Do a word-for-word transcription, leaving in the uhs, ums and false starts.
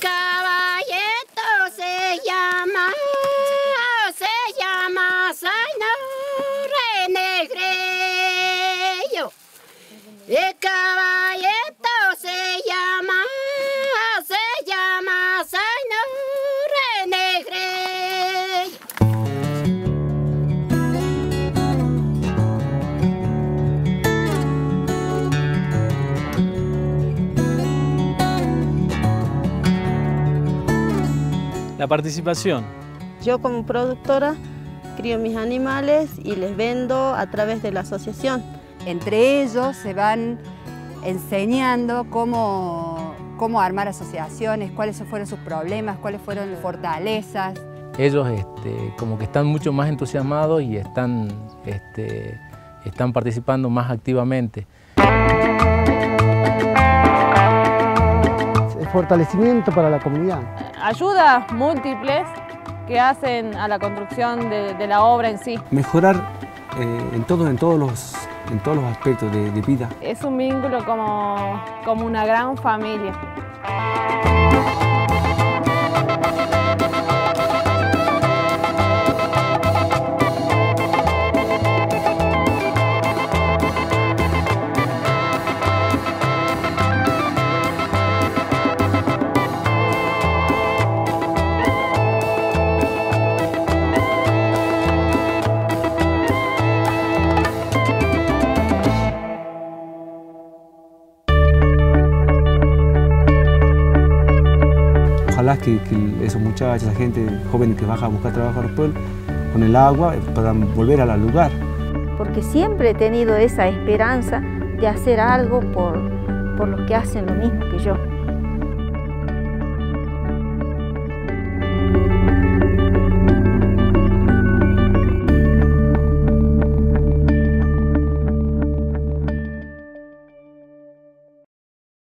caballito se llama, se llama Zaino Negro. El caballito se llama, se llama Zaino Negro. La participación. Yo como productora crío mis animales y les vendo a través de la asociación. Entre ellos se van enseñando cómo, cómo armar asociaciones, cuáles fueron sus problemas, cuáles fueron sus fortalezas. Ellos este, como que están mucho más entusiasmados y están, este, están participando más activamente. El fortalecimiento para la comunidad. Ayudas múltiples que hacen a la construcción de, de la obra en sí. Mejorar eh, en, todo, en todos los... en todos los aspectos de, de vida. Es un vínculo como, como una gran familia. Ojalá que, que esos muchachos, esa gente joven que baja a buscar trabajo al pueblo, con el agua, puedan volver al lugar. Porque siempre he tenido esa esperanza de hacer algo por, por los que hacen lo mismo que yo.